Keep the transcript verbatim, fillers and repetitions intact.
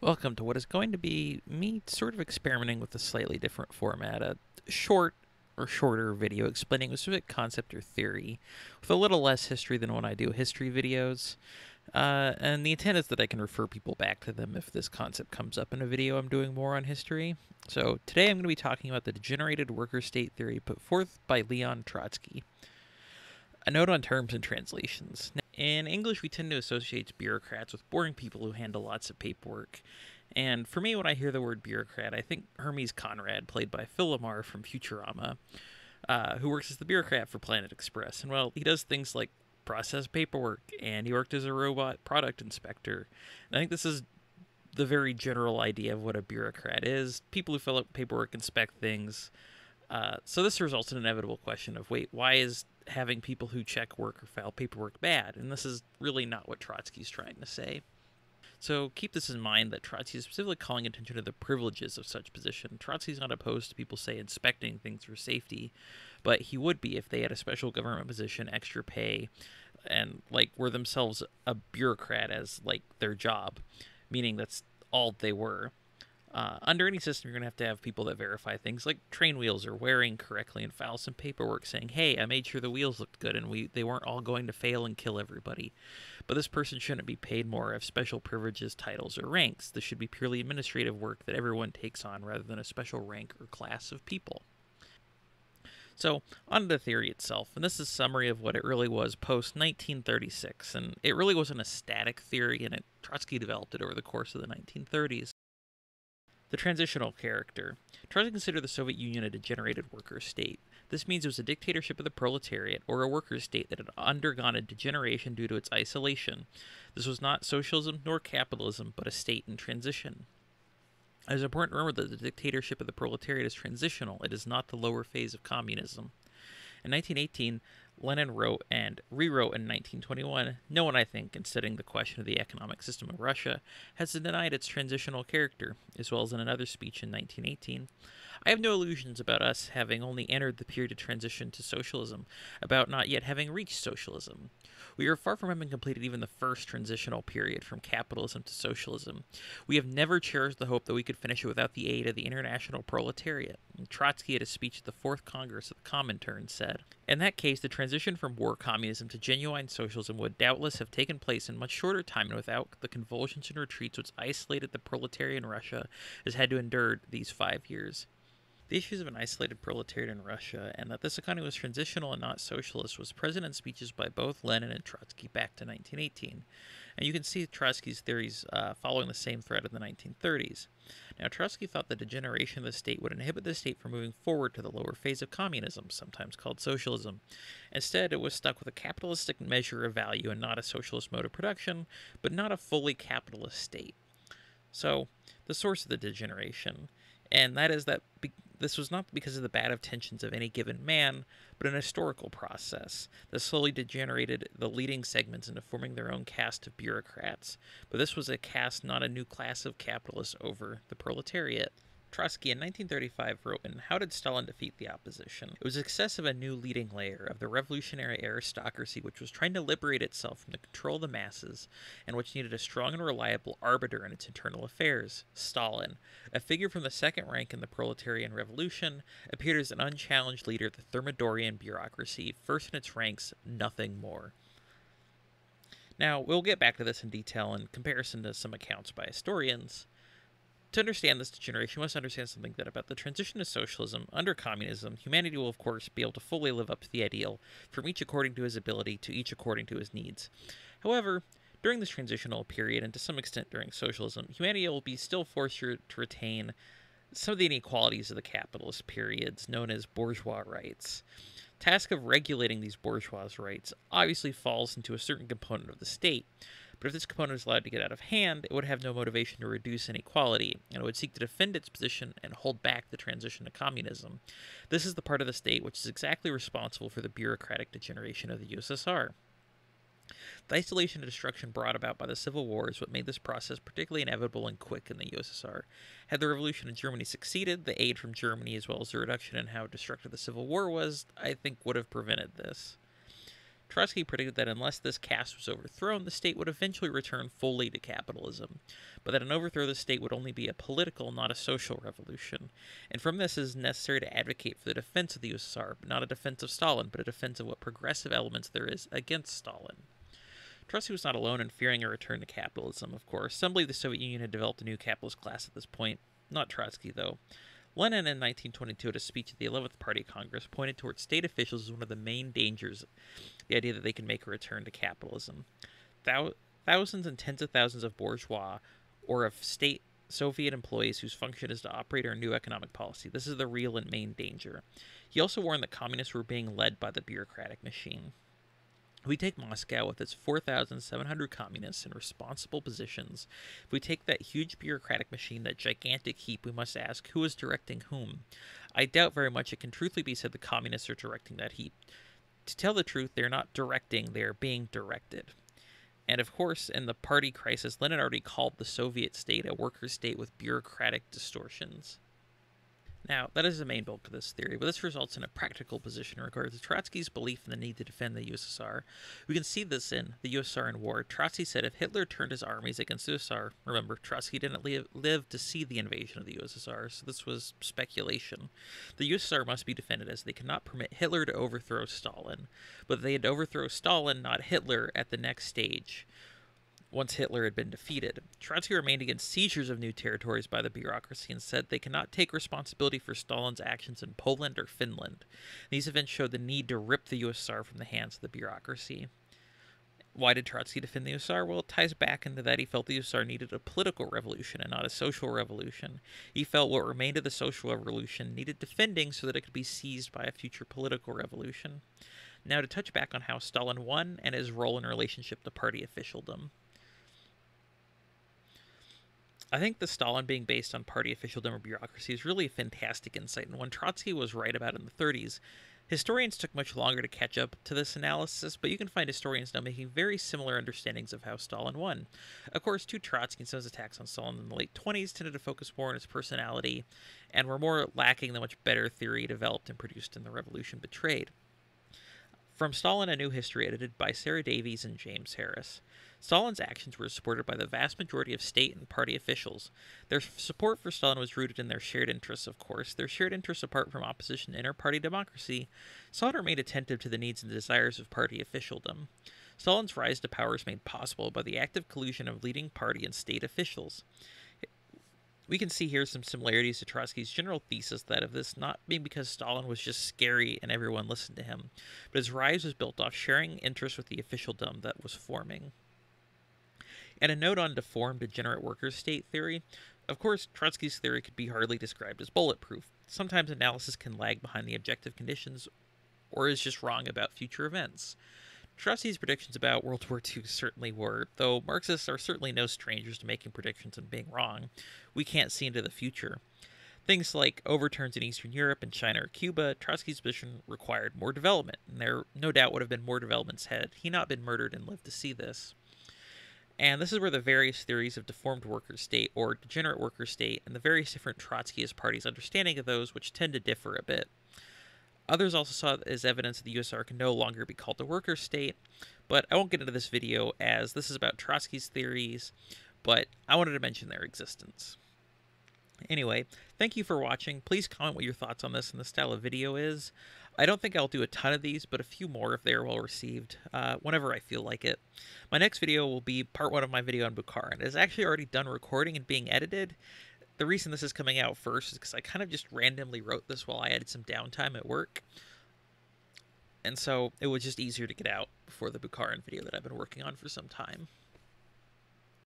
Welcome to what is going to be me sort of experimenting with a slightly different format, a short or shorter video explaining a specific concept or theory with a little less history than when I do history videos. Uh, and the intent is that I can refer people back to them if this concept comes up in a video I'm doing more on history. So today I'm going to be talking about the degenerated worker state theory put forth by Leon Trotsky. A note on terms and translations. In English, we tend to associate bureaucrats with boring people who handle lots of paperwork. And for me, when I hear the word bureaucrat, I think Hermes Conrad, played by Phil Lamar from Futurama, uh, who works as the bureaucrat for Planet Express. And, well, he does things like process paperwork, and he worked as a robot product inspector. And I think this is the very general idea of what a bureaucrat is. People who fill out paperwork inspect things. Uh, so this results in an inevitable question of, wait, why is having people who check work or file paperwork bad? And this is really not what Trotsky's trying to say. So keep this in mind that Trotsky is specifically calling attention to the privileges of such position. Trotsky's not opposed to people, say, inspecting things for safety, but he would be if they had a special government position, extra pay, and, like, were themselves a bureaucrat as, like, their job, meaning that's all they were. Uh, under any system, you're going to have to have people that verify things like train wheels are wearing correctly and file some paperwork saying, hey, I made sure the wheels looked good and we they weren't all going to fail and kill everybody. But this person shouldn't be paid more, have special privileges, titles, or ranks. This should be purely administrative work that everyone takes on rather than a special rank or class of people. So, on to the theory itself, and this is a summary of what it really was post nineteen thirty-six, and it really wasn't a static theory, and it, Trotsky developed it over the course of the nineteen thirties. The transitional character. Trotsky considered the Soviet Union a degenerated worker state. This means it was a dictatorship of the proletariat, or a worker state that had undergone a degeneration due to its isolation. This was not socialism nor capitalism, but a state in transition. It is important to remember that the dictatorship of the proletariat is transitional. It is not the lower phase of communism. In nineteen eighteen, Lenin wrote and rewrote in nineteen twenty-one, no one, I think, in studying the question of the economic system of Russia, has denied its transitional character, as well as in another speech in nineteen eighteen. I have no illusions about us having only entered the period of transition to socialism, about not yet having reached socialism. We are far from having completed even the first transitional period from capitalism to socialism. We have never cherished the hope that we could finish it without the aid of the international proletariat. And Trotsky, at a speech at the Fourth Congress of the Comintern, said, in that case, the transition from war communism to genuine socialism would doubtless have taken place in much shorter time and without the convulsions and retreats which isolated the proletariat in Russia has had to endure these five years. The issues of an isolated proletariat in Russia and that this economy was transitional and not socialist was present in speeches by both Lenin and Trotsky back to nineteen eighteen. And you can see Trotsky's theories uh, following the same thread in the nineteen thirties. Now, Trotsky thought the degeneration of the state would inhibit the state from moving forward to the lower phase of communism, sometimes called socialism. Instead, it was stuck with a capitalistic measure of value and not a socialist mode of production, but not a fully capitalist state. So, the source of the degeneration, and that is that be this was not because of the bad intentions of any given man, but an historical process that slowly degenerated the leading segments into forming their own caste of bureaucrats. But this was a caste, not a new class of capitalists over the proletariat. Trotsky in nineteen thirty-five wrote in How Did Stalin Defeat the Opposition? It was excess of a new leading layer of the revolutionary aristocracy which was trying to liberate itself from the control of the masses and which needed a strong and reliable arbiter in its internal affairs. Stalin, a figure from the second rank in the proletarian revolution, appeared as an unchallenged leader of the Thermidorian bureaucracy, first in its ranks, nothing more. Now, we'll get back to this in detail in comparison to some accounts by historians. To understand this degeneration, we must understand something that about the transition to socialism under communism, humanity will, of course, be able to fully live up to the ideal, from each according to his ability to each according to his needs. However, during this transitional period, and to some extent during socialism, humanity will be still forced to retain some of the inequalities of the capitalist periods, known as bourgeois rights. The task of regulating these bourgeois rights obviously falls into a certain component of the state. But if this component was allowed to get out of hand, it would have no motivation to reduce inequality, and it would seek to defend its position and hold back the transition to communism. This is the part of the state which is exactly responsible for the bureaucratic degeneration of the U S S R. The isolation and destruction brought about by the Civil War is what made this process particularly inevitable and quick in the U S S R. Had the revolution in Germany succeeded, the aid from Germany as well as the reduction in how destructive the Civil War was, I think would have prevented this. Trotsky predicted that unless this caste was overthrown, the state would eventually return fully to capitalism, but that an overthrow of the state would only be a political, not a social revolution, and from this it is necessary to advocate for the defense of the U S S R, not a defense of Stalin, but a defense of what progressive elements there is against Stalin. Trotsky was not alone in fearing a return to capitalism, of course. Some believe the Soviet Union had developed a new capitalist class at this point. Not Trotsky, though. Lenin in nineteen twenty-two, at a speech at the eleventh Party Congress, pointed towards state officials as one of the main dangers, the idea that they can make a return to capitalism. Thou thousands and tens of thousands of bourgeois or of state Soviet employees whose function is to operate our new economic policy. This is the real and main danger. He also warned that communists were being led by the bureaucratic machine. We take Moscow with its four thousand seven hundred communists in responsible positions. If we take that huge bureaucratic machine, that gigantic heap, we must ask, who is directing whom? I doubt very much it can truthfully be said the communists are directing that heap. To tell the truth, they're not directing, they're being directed. And of course, in the party crisis, Lenin already called the Soviet state a worker state with bureaucratic distortions. Now, that is the main bulk of this theory, but this results in a practical position in regards to Trotsky's belief in the need to defend the U S S R. We can see this in the U S S R in War. Trotsky said if Hitler turned his armies against the U S S R, remember, Trotsky didn't live, live to see the invasion of the U S S R, so this was speculation. The U S S R must be defended as they cannot permit Hitler to overthrow Stalin, but they had to overthrow Stalin, not Hitler, at the next stage. Once Hitler had been defeated, Trotsky remained against seizures of new territories by the bureaucracy and said they cannot take responsibility for Stalin's actions in Poland or Finland. These events showed the need to rip the U S S R from the hands of the bureaucracy. Why did Trotsky defend the U S S R? Well, it ties back into that he felt the U S S R needed a political revolution and not a social revolution. He felt what remained of the social revolution needed defending so that it could be seized by a future political revolution. Now to touch back on how Stalin won and his role in relationship to party officialdom. I think the Stalin being based on party officialdom or bureaucracy is really a fantastic insight, and one Trotsky was right about in the thirties. Historians took much longer to catch up to this analysis, but you can find historians now making very similar understandings of how Stalin won. Of course, too, Trotsky and some of his attacks on Stalin in the late twenties tended to focus more on his personality, and were more lacking the much better theory developed and produced in The Revolution Betrayed. From Stalin, A New History, edited by Sarah Davies and James Harris. Stalin's actions were supported by the vast majority of state and party officials. Their support for Stalin was rooted in their shared interests, of course. Their shared interests, apart from opposition to inter-party democracy, sought or made attentive to the needs and desires of party officialdom. Stalin's rise to power is made possible by the active collusion of leading party and state officials. We can see here some similarities to Trotsky's general thesis, that of this not being because Stalin was just scary and everyone listened to him, but his rise was built off sharing interests with the officialdom that was forming. And a note on deformed, degenerate workers' state theory. Of course, Trotsky's theory could be hardly described as bulletproof. Sometimes analysis can lag behind the objective conditions or is just wrong about future events. Trotsky's predictions about World War Two certainly were, though Marxists are certainly no strangers to making predictions and being wrong. We can't see into the future. Things like overturns in Eastern Europe and China or Cuba, Trotsky's position required more development, and there no doubt would have been more developments had he not been murdered and lived to see this. And this is where the various theories of deformed worker state or degenerate worker state and the various different Trotskyist parties' understanding of those, which tend to differ a bit. Others also saw it as evidence that the U S S R can no longer be called the worker state, but I won't get into this video as this is about Trotsky's theories, but I wanted to mention their existence. Anyway, thank you for watching. Please comment what your thoughts on this and the style of video is. I don't think I'll do a ton of these, but a few more if they are well received, uh, whenever I feel like it. My next video will be part one of my video on Bukharin. It's actually already done recording and being edited. The reason this is coming out first is because I kind of just randomly wrote this while I had some downtime at work. And so it was just easier to get out before the Bukharin video that I've been working on for some time.